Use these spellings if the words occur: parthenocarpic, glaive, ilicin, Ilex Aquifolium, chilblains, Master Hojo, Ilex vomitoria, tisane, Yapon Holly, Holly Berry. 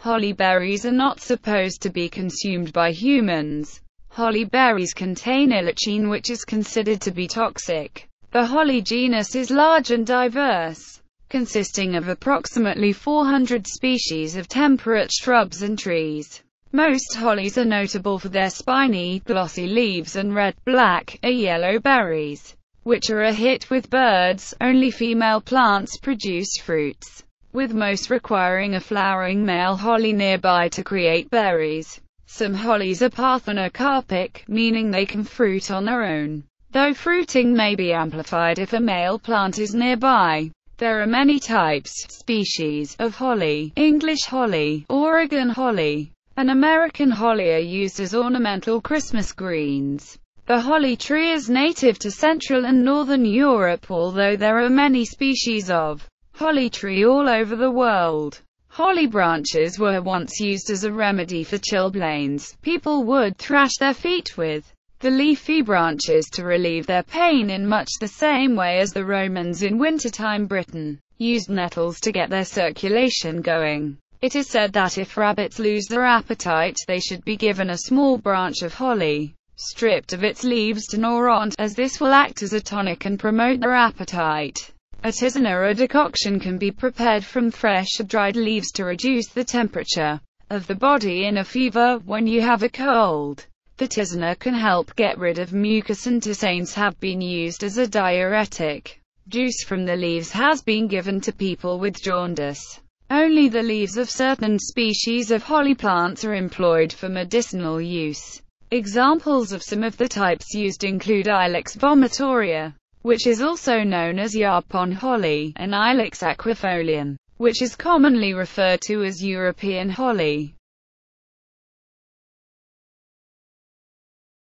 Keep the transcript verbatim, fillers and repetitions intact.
Holly berries are not supposed to be consumed by humans. Holly berries contain ilicin, which is considered to be toxic. The holly genus is large and diverse, consisting of approximately four hundred species of temperate shrubs and trees. Most hollies are notable for their spiny, glossy leaves and red, black, or yellow berries, which are a hit with birds. Only female plants produce fruits, with most requiring a flowering male holly nearby to create berries. Some hollies are parthenocarpic, meaning they can fruit on their own, though fruiting may be amplified if a male plant is nearby. There are many types, species, of holly. English holly, Oregon holly, and American holly are used as ornamental Christmas greens. The holly tree is native to Central and Northern Europe, although there are many species of holly tree all over the world. Holly branches were once used as a remedy for chilblains. People would thrash their feet with the leafy branches to relieve their pain, in much the same way as the Romans in wintertime Britain used nettles to get their circulation going. It is said that if rabbits lose their appetite, they should be given a small branch of holly, stripped of its leaves, to gnaw on, as this will act as a tonic and promote their appetite. A tisane or a decoction can be prepared from fresh or dried leaves to reduce the temperature of the body in a fever. When you have a cold, the tisane can help get rid of mucus, and tisanes have been used as a diuretic. Juice from the leaves has been given to people with jaundice. Only the leaves of certain species of holly plants are employed for medicinal use. Examples of some of the types used include Ilex vomitoria, which is also known as Yapon Holly, and Ilex Aquifolium, which is commonly referred to as European holly.